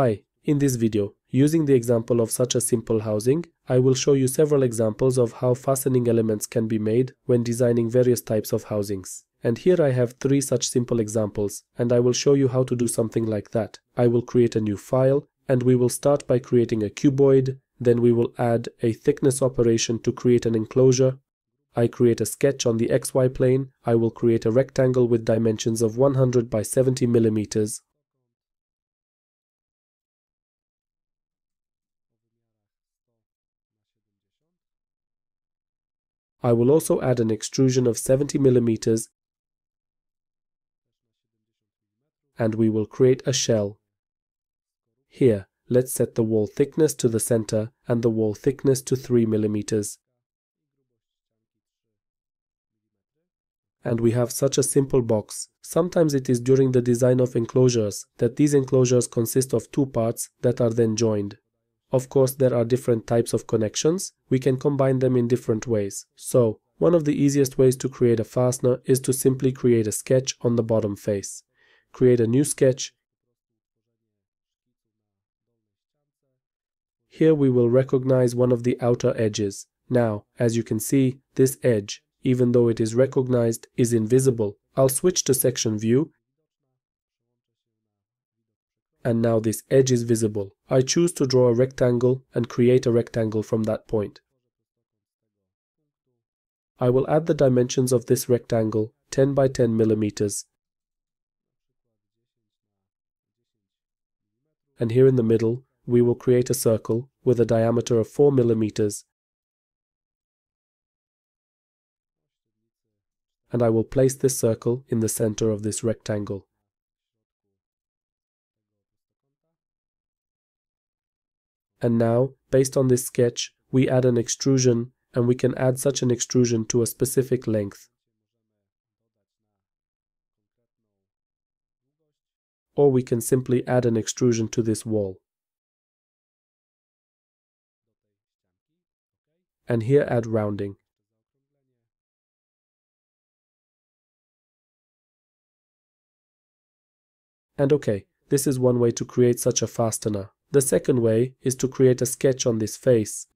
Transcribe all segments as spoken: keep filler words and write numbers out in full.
Hi, in this video, using the example of such a simple housing, I will show you several examples of how fastening elements can be made when designing various types of housings. And here I have three such simple examples, and I will show you how to do something like that. I will create a new file, and we will start by creating a cuboid, then we will add a thickness operation to create an enclosure. I create a sketch on the X Y plane, I will create a rectangle with dimensions of one hundred by seventy millimeters. I will also add an extrusion of seventy millimeters and we will create a shell. Here, let's set the wall thickness to the center and the wall thickness to three millimeters. And we have such a simple box. Sometimes it is during the design of enclosures that these enclosures consist of two parts that are then joined. Of course, there are different types of connections. We can combine them in different ways. So, one of the easiest ways to create a fastener is to simply create a sketch on the bottom face. Create a new sketch. Here we will recognize one of the outer edges. Now, as you can see, this edge, even though it is recognized, is invisible. I'll switch to section view. And now this edge is visible. I choose to draw a rectangle and create a rectangle from that point. I will add the dimensions of this rectangle, ten by ten millimeters. And here in the middle, we will create a circle with a diameter of four millimeters. And I will place this circle in the center of this rectangle. And now, based on this sketch, we add an extrusion, and we can add such an extrusion to a specific length. Or we can simply add an extrusion to this wall. And here add rounding. And okay, this is one way to create such a fastener. The second way is to create a sketch on this face.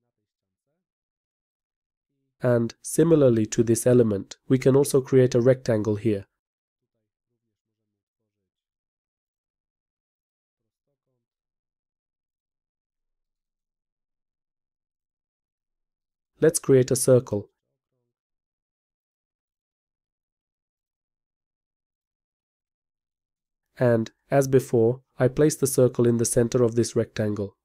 And similarly to this element, we can also create a rectangle here. Let's create a circle. And, as before, I place the circle in the center of this rectangle.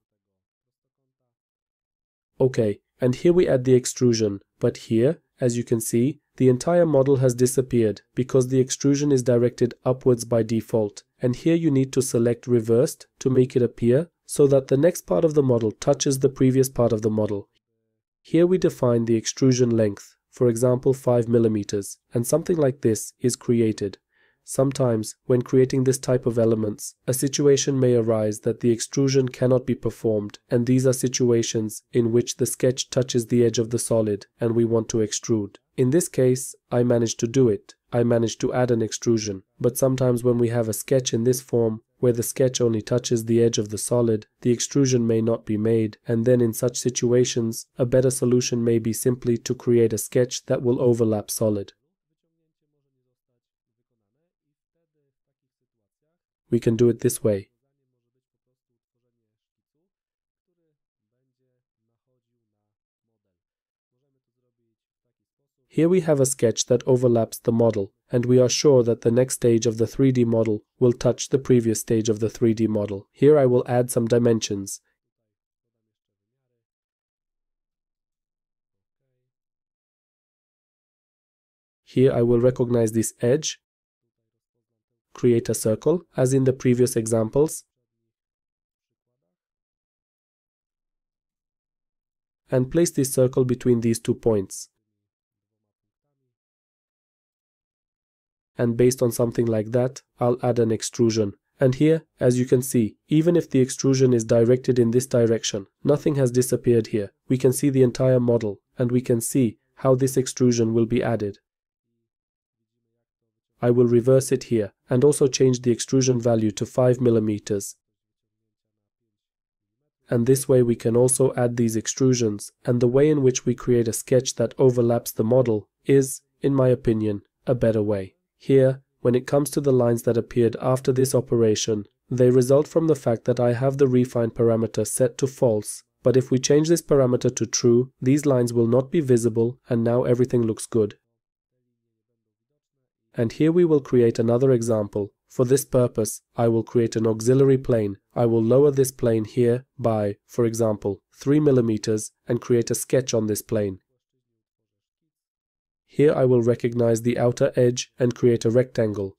Okay, and here we add the extrusion, but here, as you can see, the entire model has disappeared because the extrusion is directed upwards by default, and here you need to select reversed to make it appear so that the next part of the model touches the previous part of the model. Here we define the extrusion length, for example five millimeters, and something like this is created. Sometimes, when creating this type of elements, a situation may arise that the extrusion cannot be performed, and these are situations in which the sketch touches the edge of the solid and we want to extrude. In this case, I managed to do it. I managed to add an extrusion. But sometimes when we have a sketch in this form, where the sketch only touches the edge of the solid, the extrusion may not be made, and then in such situations, a better solution may be simply to create a sketch that will overlap solid. We can do it this way. Here we have a sketch that overlaps the model, and we are sure that the next stage of the three D model will touch the previous stage of the three D model. Here I will add some dimensions. Here I will recognize this edge. Create a circle, as in the previous examples, and place this circle between these two points. And based on something like that, I'll add an extrusion. And here, as you can see, even if the extrusion is directed in this direction, nothing has disappeared here. We can see the entire model, and we can see how this extrusion will be added. I will reverse it here, and also change the extrusion value to five millimeters. and this way we can also add these extrusions, and the way in which we create a sketch that overlaps the model is, in my opinion, a better way. Here, when it comes to the lines that appeared after this operation, they result from the fact that I have the refine parameter set to false, but if we change this parameter to true, these lines will not be visible and now everything looks good. And here we will create another example. For this purpose, I will create an auxiliary plane. I will lower this plane here by, for example, three millimeters and create a sketch on this plane. Here I will recognize the outer edge and create a rectangle.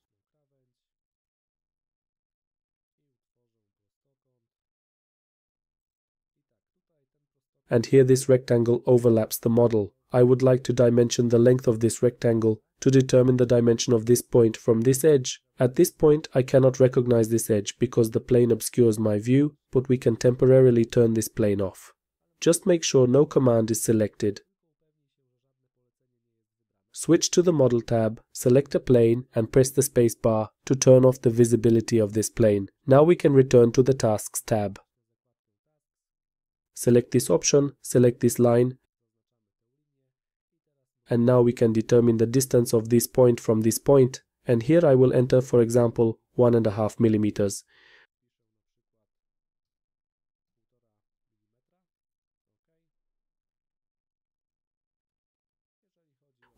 And here this rectangle overlaps the model. I would like to dimension the length of this rectangle to determine the dimension of this point from this edge. At this point, I cannot recognize this edge because the plane obscures my view, but we can temporarily turn this plane off. Just make sure no command is selected. Switch to the Model tab, select a plane and press the spacebar to turn off the visibility of this plane. Now we can return to the Tasks tab. Select this option, select this line, and now we can determine the distance of this point from this point, and here I will enter, for example, one and a half millimeters.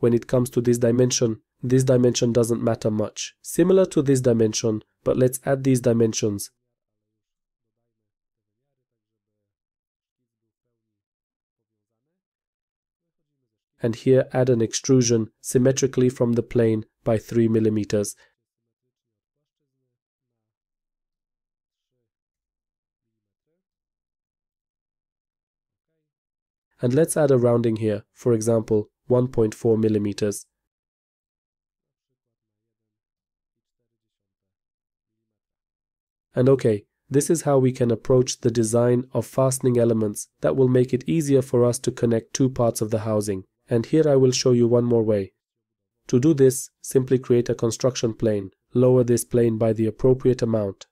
When it comes to this dimension, this dimension doesn't matter much. Similar to this dimension, but let's add these dimensions. And here add an extrusion symmetrically from the plane by three millimeters. And let's add a rounding here, for example, one point four millimeters. And okay, this is how we can approach the design of fastening elements that will make it easier for us to connect two parts of the housing. And here I will show you one more way. To do this, simply create a construction plane. Lower this plane by the appropriate amount.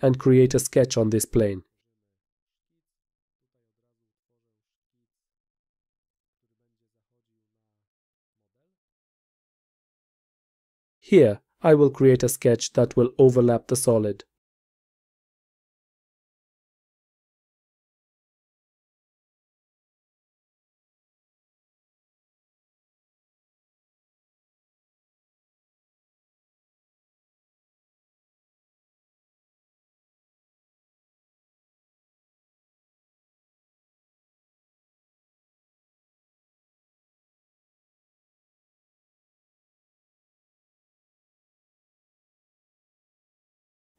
And create a sketch on this plane. Here, I will create a sketch that will overlap the solid.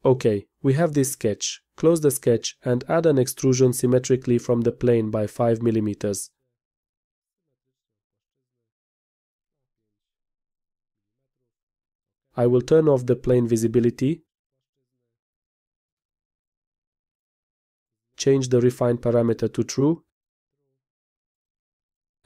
Okay, we have this sketch. Close the sketch and add an extrusion symmetrically from the plane by five millimeters. I will turn off the plane visibility. Change the refine parameter to true.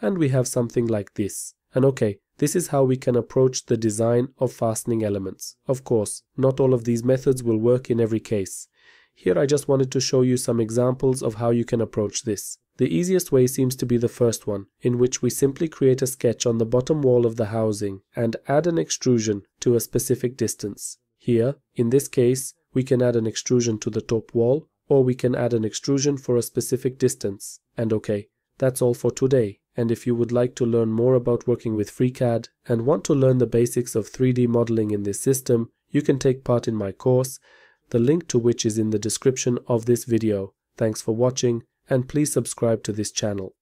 And we have something like this. And okay, this is how we can approach the design of fastening elements. Of course, not all of these methods will work in every case. Here I just wanted to show you some examples of how you can approach this. The easiest way seems to be the first one, in which we simply create a sketch on the bottom wall of the housing and add an extrusion to a specific distance. Here, in this case, we can add an extrusion to the top wall, or we can add an extrusion for a specific distance. And okay, that's all for today. And if you would like to learn more about working with FreeCAD and want to learn the basics of three D modeling in this system, you can take part in my course, the link to which is in the description of this video. Thanks for watching, and please subscribe to this channel.